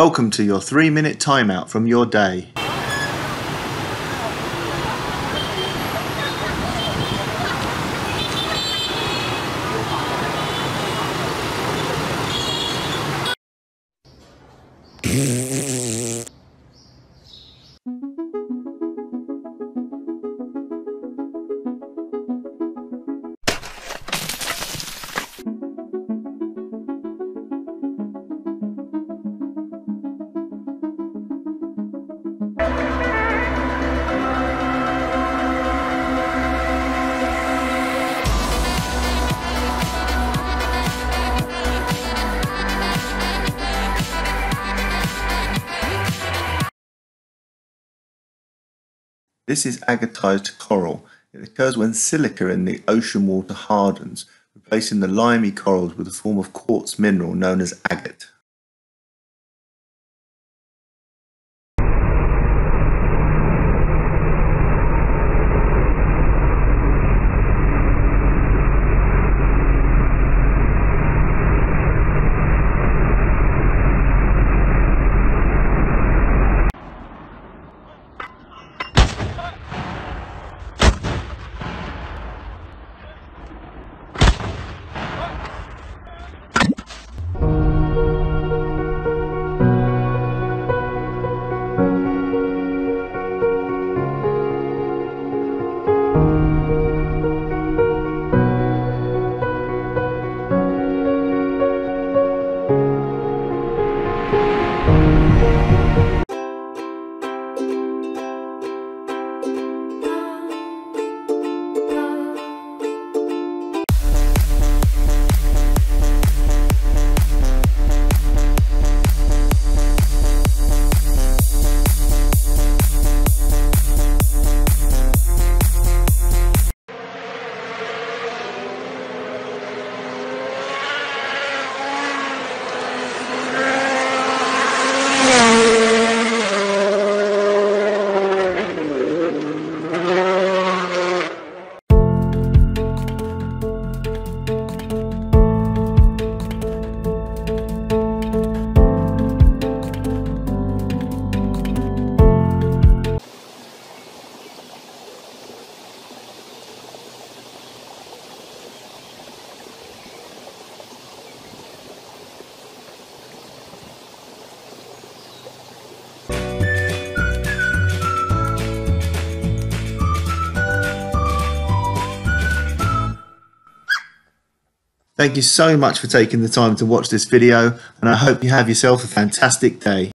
Welcome to your 3-minute timeout from your day. This is agatized coral. It occurs when silica in the ocean water hardens, replacing the limey corals with a form of quartz mineral known as agate. Thank you so much for taking the time to watch this video, and I hope you have yourself a fantastic day.